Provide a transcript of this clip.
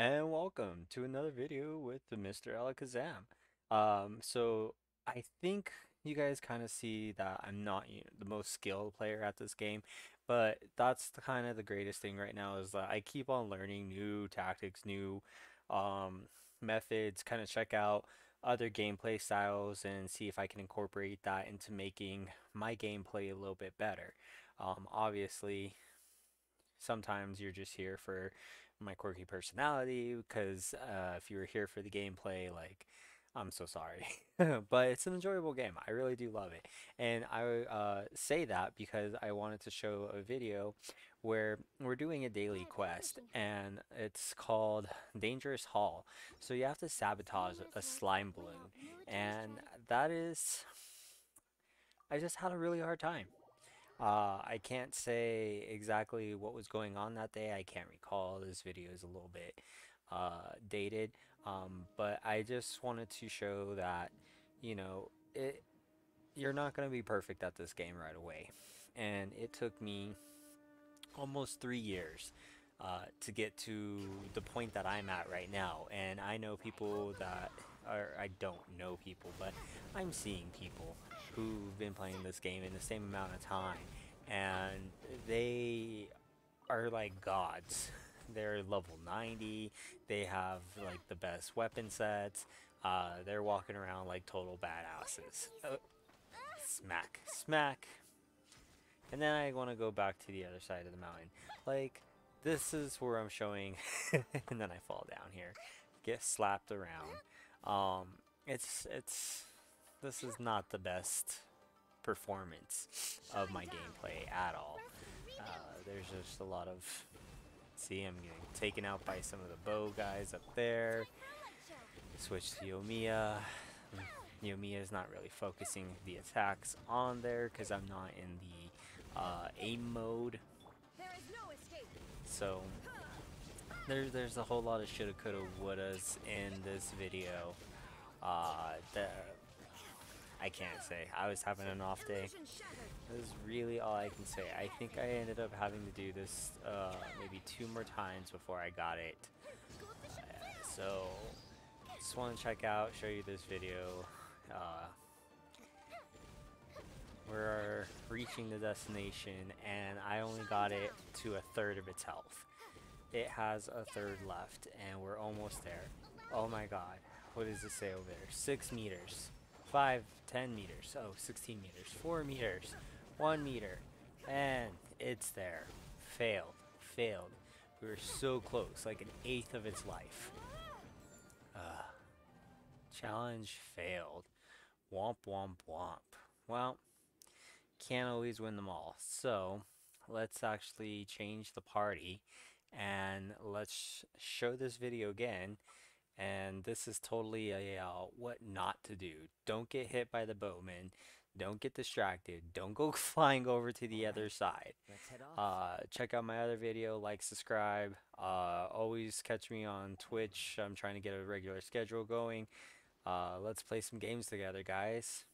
and welcome to another video with the Mr. Alec Ka Zam. So I think you guys kind of see that I'm not the most skilled player at this game, but that's kind of the greatest thing right now is that I keep on learning new tactics, new methods, kind of check out other gameplay styles and see if I can incorporate that into making my gameplay a little bit better. Obviously, sometimes you're just here for my quirky personality, because if you were here for the gameplay, like, I'm so sorry. But it's an enjoyable game. I really do love it. And I say that because I wanted to show a video where we're doing a daily quest, and it's called Dangerous Haul. So you have to sabotage a slime balloon, and that is, I just had a really hard time. I can't say exactly what was going on that day. I can't recall. This video is a little bit dated, but I just wanted to show that, you know, you're not going to be perfect at this game right away. And it took me almost 3 years to get to the point that I'm at right now. And I know people that are, I don't know people, but I'm seeing people who've been playing this game in the same amount of time, and they are like gods. They're level 90, they have like the best weapon sets, they're walking around like total badasses. Oh, smack, smack. And then I want to go back to the other side of the mountain. Like, this is where I'm showing, and then I fall down here, get slapped around. This is not the best performance of my gameplay at all. There's just a lot of, see, I'm getting taken out by some of the bow guys up there. Switch to Yoimiya. Yoimiya is not really focusing the attacks on there because I'm not in the aim mode. So there's a whole lot of shoulda, coulda, wouldas in this video. I can't say. I was having an off day. This is really all I can say. I think I ended up having to do this maybe 2 more times before I got it. So just want to check out, show you this video. We're reaching the destination, and I only got it to 1/3 of its health. It has 1/3 left, and we're almost there. Oh my god. What does it say over there? 6 meters. 5, 10 meters, oh, 16 meters, 4 meters, 1 meter, and it's there. Failed, failed. We were so close, like 1/8 of its life. Challenge failed. Womp, womp, womp. Well, can't always win them all. So, let's actually change the party, and let's show this video again. And this is totally a what not to do. Don't get hit by the bowman. Don't get distracted. Don't go flying over to the other side. Check out my other video. Like, subscribe. Always catch me on Twitch. I'm trying to get a regular schedule going. Let's play some games together, guys.